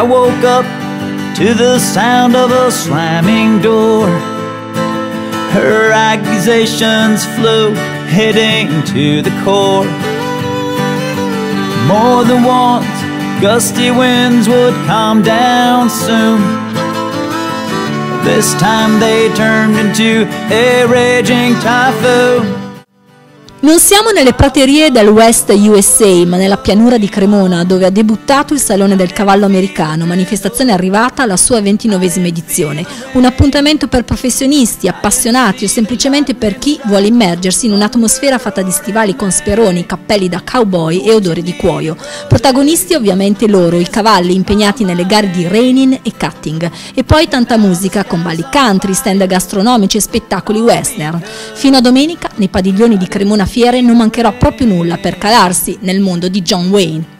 I woke up to the sound of a slamming door. Her accusations flew, hitting to the core. More than once, gusty winds would calm down soon. This time they turned into a raging typhoon. Non siamo nelle praterie del West USA, ma nella pianura di Cremona, dove ha debuttato il Salone del Cavallo Americano, manifestazione arrivata alla sua 29ª edizione. Un appuntamento per professionisti, appassionati o semplicemente per chi vuole immergersi in un'atmosfera fatta di stivali con speroni, cappelli da cowboy e odore di cuoio. Protagonisti ovviamente loro, i cavalli impegnati nelle gare di reining e cutting. E poi tanta musica con balli country, stand gastronomici e spettacoli western. Fino a domenica, nei padiglioni di Cremona Fiere non mancherà proprio nulla per calarsi nel mondo di John Wayne.